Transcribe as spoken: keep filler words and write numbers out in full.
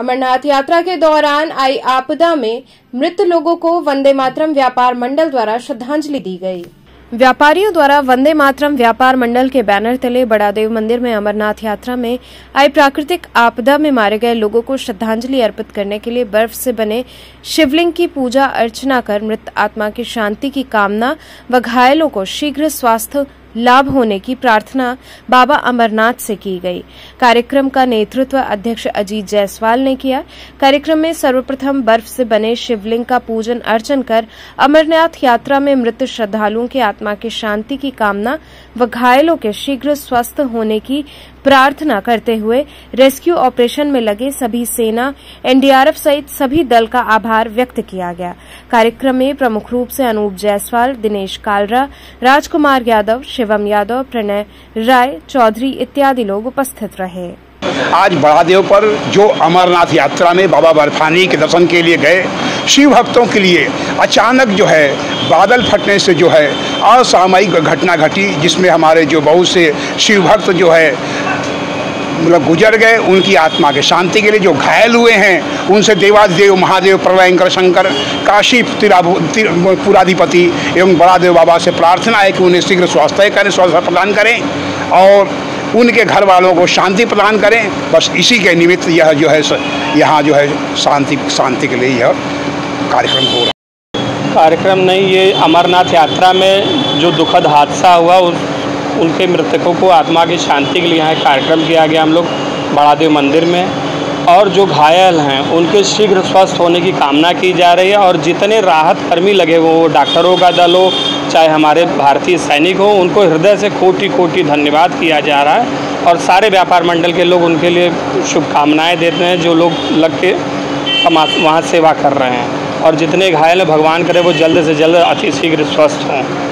अमरनाथ यात्रा के दौरान आई आपदा में मृत लोगों को वंदे मातरम व्यापार मंडल द्वारा श्रद्धांजलि दी गई। व्यापारियों द्वारा वंदे मातरम व्यापार मंडल के बैनर तले बड़ा देव मंदिर में अमरनाथ यात्रा में आई प्राकृतिक आपदा में मारे गए लोगों को श्रद्धांजलि अर्पित करने के लिए बर्फ से बने शिवलिंग की पूजा अर्चना कर मृत आत्मा की शांति की कामना व घायलों को शीघ्र स्वास्थ्य लाभ होने की प्रार्थना बाबा अमरनाथ से की गई। कार्यक्रम का नेतृत्व अध्यक्ष अजीत जायसवाल ने किया। कार्यक्रम में सर्वप्रथम बर्फ से बने शिवलिंग का पूजन अर्चन कर अमरनाथ यात्रा में मृत श्रद्धालुओं की आत्मा की शांति की कामना व घायलों के शीघ्र स्वस्थ होने की प्रार्थना करते हुए रेस्क्यू ऑपरेशन में लगे सभी सेना, एनडीआरएफ सहित सभी दल का आभार व्यक्त किया गया। कार्यक्रम में प्रमुख रूप से अनूप जायसवाल, दिनेश कालरा, राजकुमार यादव, शिवम यादव, प्रणय राय चौधरी इत्यादि लोग उपस्थित रहे। आज बड़ा देव पर जो अमरनाथ यात्रा में बाबा बर्फानी के दर्शन के लिए गए शिव भक्तों के लिए अचानक जो है बादल फटने से जो है असामयिक घटना घटी, जिसमें हमारे जो बहुत से शिव भक्त जो है मतलब गुजर गए। उनकी आत्मा के शांति के लिए जो घायल हुए हैं उनसे देवाधिदेव महादेव प्रलयंकर शंकर काशी पुराधिपति एवं बड़ा देव बाबा से प्रार्थना है कि उन्हें शीघ्र स्वास्थ्य करें, स्वास्थ्य प्रदान करें और उनके घर वालों को शांति प्रदान करें। बस इसी के निमित्त यह जो है यहाँ जो है शांति शांति के लिए यह कार्यक्रम हो रहा है। कार्यक्रम नहीं, ये अमरनाथ यात्रा में जो दुखद हादसा हुआ उस उनके मृतकों को आत्मा की शांति के लिए यहाँ कार्यक्रम किया गया हम लोग बड़ा देव मंदिर में। और जो घायल हैं उनके शीघ्र स्वस्थ होने की कामना की जा रही है और जितने राहत कर्मी लगे हों, वो डॉक्टरों का दल हो चाहे हमारे भारतीय सैनिक हों, उनको हृदय से कोटि कोटि धन्यवाद किया जा रहा है। और सारे व्यापार मंडल के लोग उनके लिए शुभकामनाएँ देते हैं जो लोग लग के वहाँ सेवा कर रहे हैं। और जितने घायल हैं भगवान करे वो जल्द से जल्द अति शीघ्र स्वस्थ हों।